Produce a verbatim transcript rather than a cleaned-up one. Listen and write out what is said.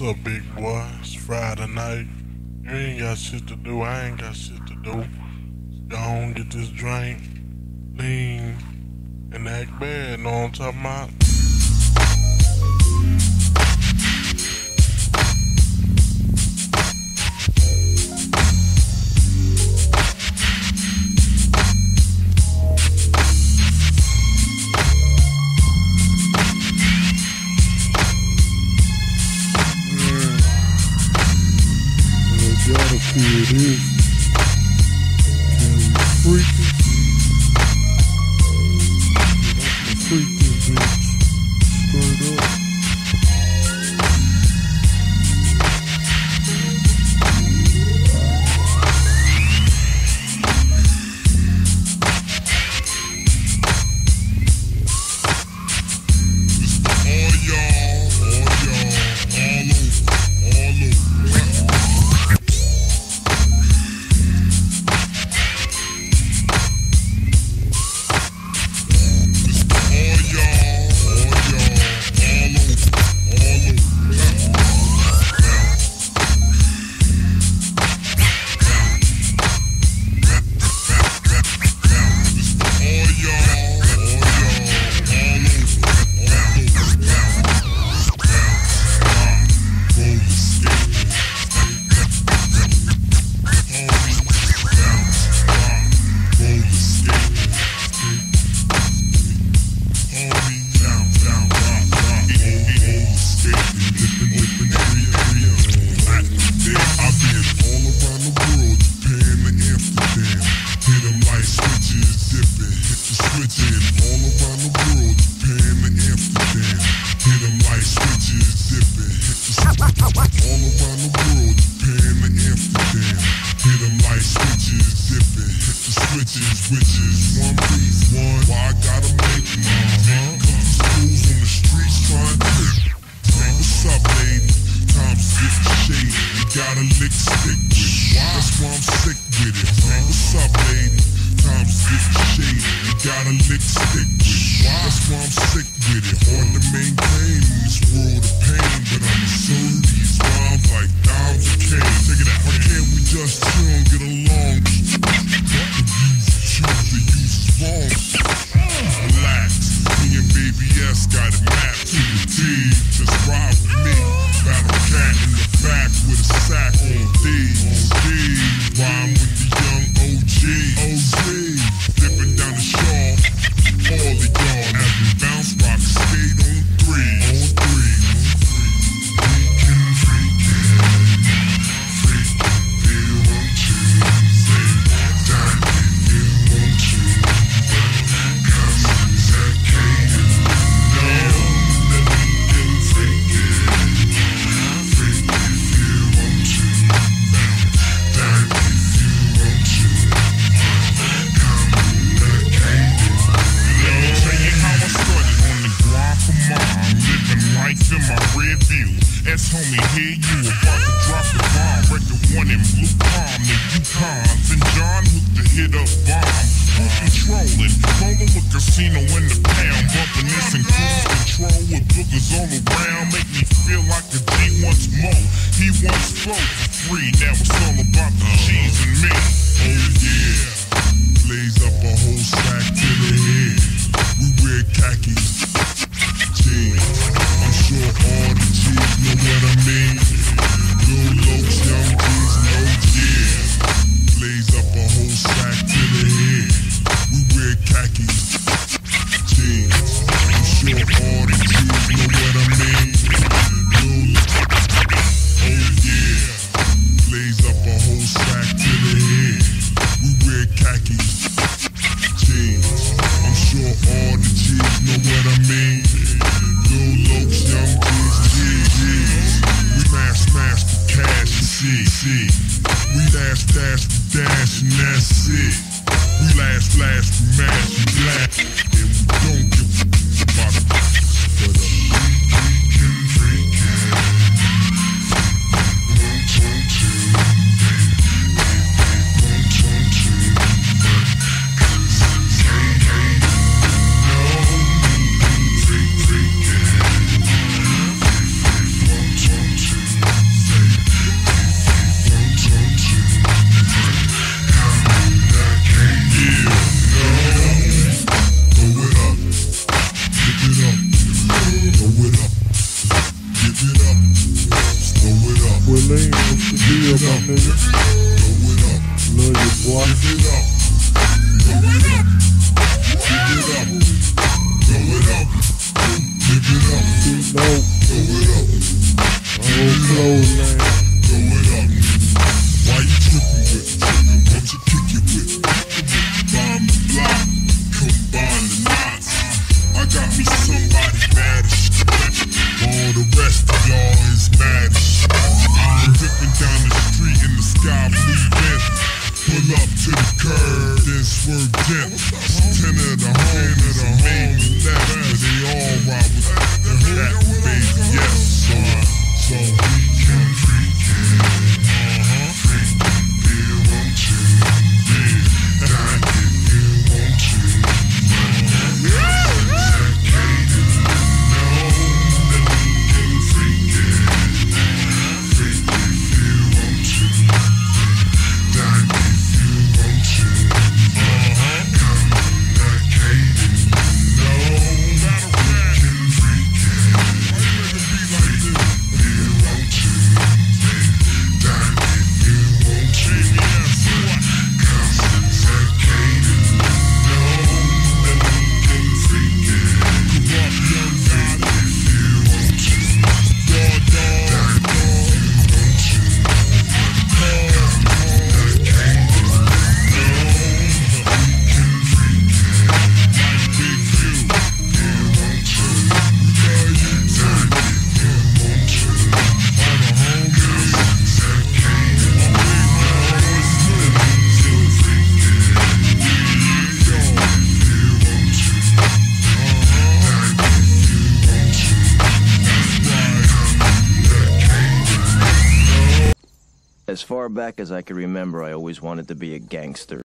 What's up, big boy? It's Friday night. You ain't got shit to do. I ain't got shit to do. Don't get this drink, lean, and act bad. Know what I'm talking about? See it is. Can we freak it? Can freak this bitch straight up? It's the all y'all, all y'all, all over, all over. Switches, witches, one piece, one. Why I gotta make them all, huh? Fools on the streets trying to lick. Say what's up, lady? Time's getting shady. You gotta lick stick with it. That's why I'm sick with it. Say what's up, lady? Time's getting shady. You gotta lick stick with it. That's why I'm sick with it. Hard to maintain in this world of pain, but I'm assuming these rhymes like dimes of cane. Take it out. Why can't we just chill and get along? Homie, hear you about to drop the bomb. Record one in blue palm, the Yukons, and John hooked the hit up bomb. Who controlling? Rolling with casino in the pound, bumping this and cruise control with boogers all around. Make me feel like a G once more. He once flowed for free. Now it's all about the G's and me. Oh yeah, blaze up a whole sack to the head. We wear khakis, jeans. I'm sure all the G's know what I mean. Little locs, young G's, no yeah. Blaze up a whole sack to the head. We wear khakis, jeans. I'm sure all the G's know what I mean. Little locs, oh yeah. Blaze up a whole sack to the head. We wear khakis, jeans. I'm sure all the G's know what I mean. Little locs, young G's, we mash, mash the cash, see, see. We lash, dash, we dash, and that's it. We lash, lash, we mash, we lash, and we don't give a f*** about it. But uh, we can freak it. One, two, two, three, three, three, one, two, two, but cause it's okay. No, we can freak, freak it. One, two, two. with lean, what's the deal, my nigga? Love you, boy. Keep low. My whole clothes, man. Why you trippin' with it? What you kick it with? Bomb the block, combine the knots. I got me somebody mad as shit. All the rest of y'all is mad as shit. I'm ripping down the street in the sky blue vent. Pull up to the curb, then swerve dip. Ten of the homies and maybe less, but they all ride with that baby, yes, son. So we can freak it, uh-huh, freak it, won't you? Yeah, I get it, won't you? As far back as I can remember, I always wanted to be a gangster.